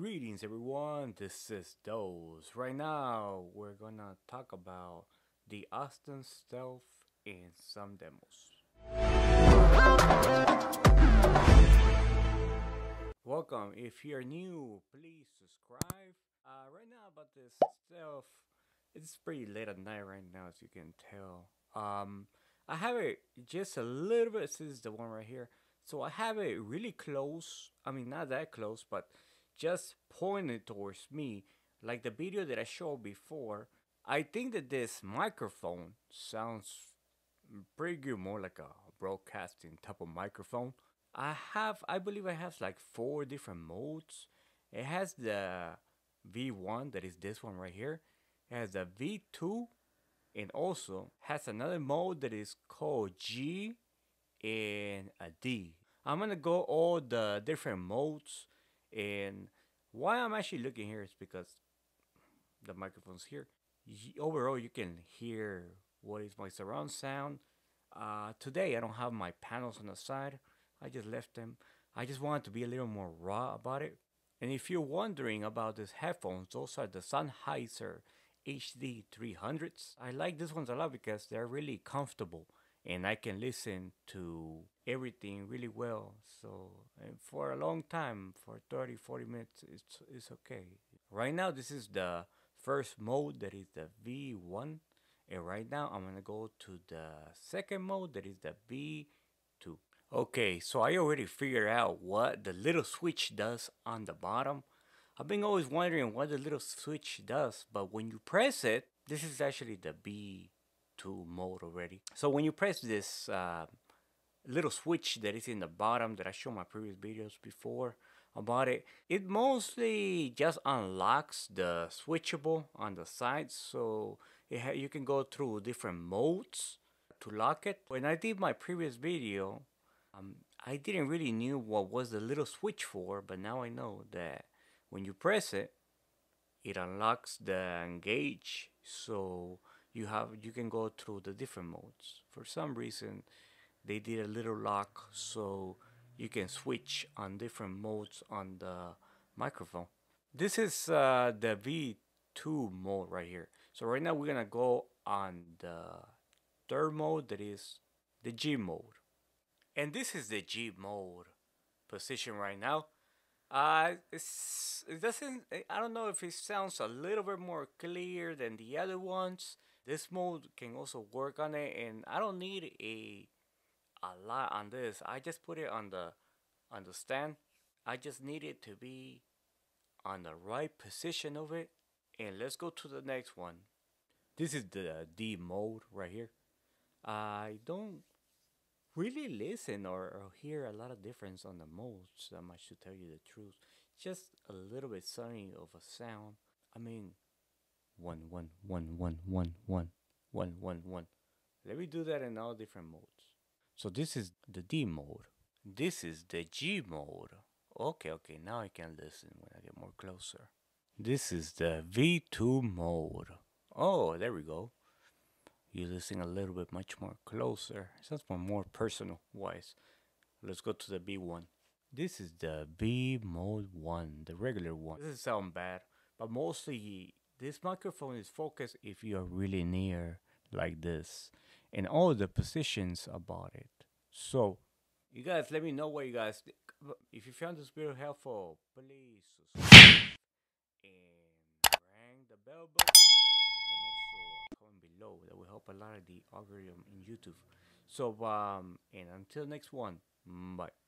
Greetings everyone, this is Doze. Right now we're gonna talk about the Aston Stealth and some demos. Welcome, if you're new please subscribe. Right now about this Stealth, it's pretty late at night right now as you can tell. I have it just a little bit, this is the one right here. So I have it really close, I mean not that close, but just pointed towards me, like the video that I showed before. I think that this microphone sounds pretty good, more like a broadcasting type of microphone. I believe I have like 4 different modes. It has the V1, that is this one right here. It has the V2, and also has another mode that is called G and a D. I'm gonna go all the different modes, and why I'm actually looking here is because the microphone's here. Overall you can hear what is my surround sound. Today I don't have my panels on the side, I just left them. I just wanted to be a little more raw about it. And if you're wondering about these headphones, those are the Sennheiser HD 300s. I like these ones a lot because they're really comfortable and I can listen to everything really well. So, and for a long time, for 30-40 minutes, it's okay. Right now this is the first mode, that is the V1, and right now I'm gonna go to the second mode, that is the V2. Okay, so I already figured out what the little switch does on the bottom. I've been always wondering what the little switch does, but when you press it, this is actually the V2 mode already. So when you press this little switch that is in the bottom that I showed my previous videos before about it, it mostly just unlocks the switchable on the sides, so you can go through different modes to lock it. When I did my previous video, I didn't really knew what was the little switch for, but now I know that when you press it, it unlocks the engage, so you can go through the different modes. For some reason they did a little lock so you can switch on different modes on the microphone. This is the V2 mode right here. So right now we're gonna go on the third mode, that is the G mode. And this is the G mode position right now. I don't know if it sounds a little bit more clear than the other ones. This mode can also work on it, and I don't need a lot on this. I just put it on the stand. I just need it to be on the right position of it. And let's go to the next one. This is the D mode right here. I don't really listen or hear a lot of difference on the modes, I should tell you the truth. Just a little bit sunny of a sound. I mean, 1 1 1 1 1 1 1 1 1. Let me do that in all different modes. So this is the D mode. This is the G mode. Okay, now I can listen when I get more closer. This is the V2 mode. Oh, there we go. You listen a little bit much more closer. It sounds more personal wise. Let's go to the B1. This is the B mode 1, the regular one. This doesn't sound bad, but mostly this microphone is focused if you are really near like this, and all the positions about it. So you guys, let me know what you guys think. If you found this video helpful, please subscribe and ring the bell button, and also comment below. That will help a lot of the algorithm in YouTube. So and until next one, bye.